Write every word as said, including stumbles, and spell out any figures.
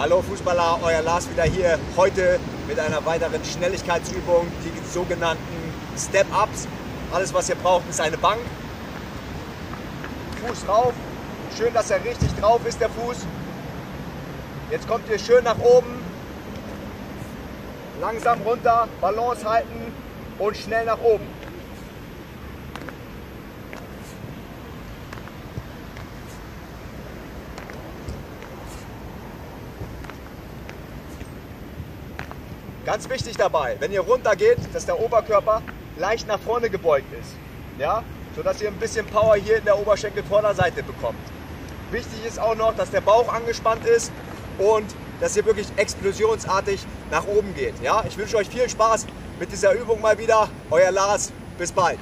Hallo Fußballer, euer Lars wieder hier heute mit einer weiteren Schnelligkeitsübung, die sogenannten Step-Ups. Alles was ihr braucht ist eine Bank, Fuß drauf, schön dass er richtig drauf ist der Fuß. Jetzt kommt ihr schön nach oben, langsam runter, Balance halten und schnell nach oben. Ganz wichtig dabei, wenn ihr runter geht, dass der Oberkörper leicht nach vorne gebeugt ist, ja? Sodass ihr ein bisschen Power hier in der Oberschenkelvorderseite bekommt. Wichtig ist auch noch, dass der Bauch angespannt ist und dass ihr wirklich explosionsartig nach oben geht. Ja? Ich wünsche euch viel Spaß mit dieser Übung mal wieder. Euer Lars, bis bald.